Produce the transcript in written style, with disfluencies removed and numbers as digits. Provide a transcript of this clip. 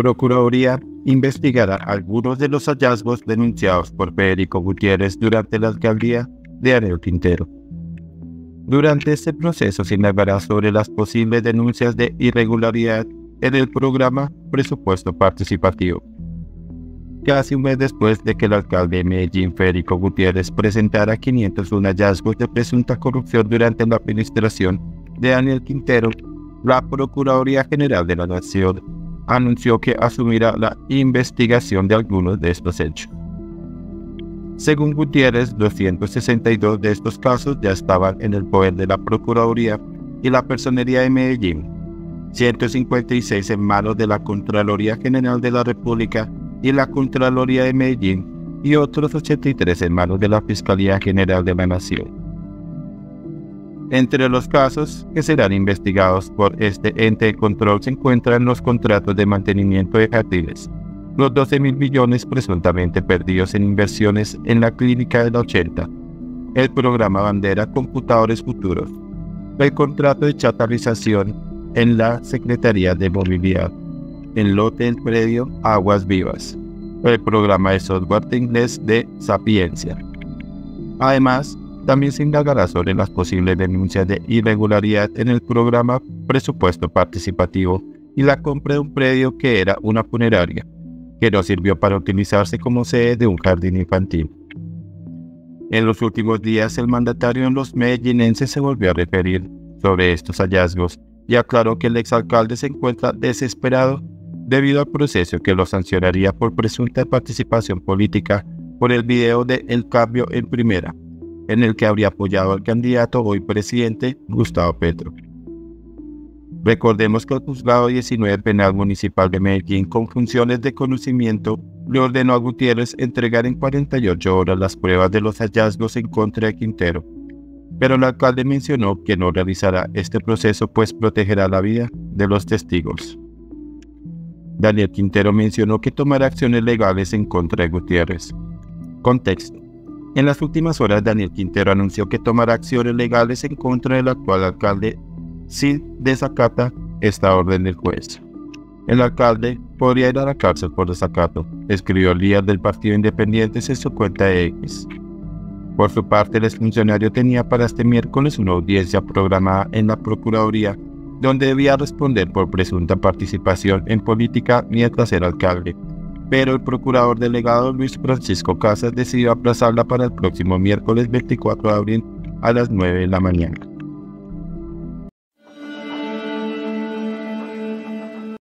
Procuraduría investigará algunos de los hallazgos denunciados por Federico Gutiérrez durante la alcaldía de Daniel Quintero. Durante este proceso se indagará sobre las posibles denuncias de irregularidad en el programa Presupuesto Participativo. Casi un mes después de que el alcalde de Medellín, Federico Gutiérrez, presentara 501 hallazgos de presunta corrupción durante la administración de Daniel Quintero, la Procuraduría General de la Nación anunció que asumirá la investigación de algunos de estos hechos. Según Gutiérrez, 262 de estos casos ya estaban en el poder de la Procuraduría y la Personería de Medellín, 156 en manos de la Contraloría General de la República y la Contraloría de Medellín y otros 83 en manos de la Fiscalía General de la Nación. Entre los casos que serán investigados por este ente de control se encuentran los contratos de mantenimiento de jardines, los 12.000 millones presuntamente perdidos en inversiones en la Clínica de la 80, el programa Bandera Computadores Futuros, el contrato de chatarización en la Secretaría de Movilidad, el lote del predio Aguas Vivas, el programa de software de inglés de Sapiencia. Además, también se indagará sobre las posibles denuncias de irregularidad en el programa Presupuesto Participativo y la compra de un predio que era una funeraria, que no sirvió para utilizarse como sede de un jardín infantil. En los últimos días, el mandatario en los medellinenses se volvió a referir sobre estos hallazgos y aclaró que el exalcalde se encuentra desesperado debido al proceso que lo sancionaría por presunta participación política por el video de El Cambio en Primera, en el que habría apoyado al candidato hoy presidente Gustavo Petro. Recordemos que el juzgado 19 penal municipal de Medellín, con funciones de conocimiento, le ordenó a Gutiérrez entregar en 48 horas las pruebas de los hallazgos en contra de Quintero, pero el alcalde mencionó que no realizará este proceso pues protegerá la vida de los testigos. Daniel Quintero mencionó que tomará acciones legales en contra de Gutiérrez. Contexto. En las últimas horas, Daniel Quintero anunció que tomará acciones legales en contra del actual alcalde si desacata esta orden del juez. El alcalde podría ir a la cárcel por desacato, escribió el líder del Partido Independiente en su cuenta de X. Por su parte, el exfuncionario tenía para este miércoles una audiencia programada en la Procuraduría, donde debía responder por presunta participación en política mientras era alcalde, pero el procurador delegado Luis Francisco Casas decidió aplazarla para el próximo miércoles 24 de abril a las 9 de la mañana.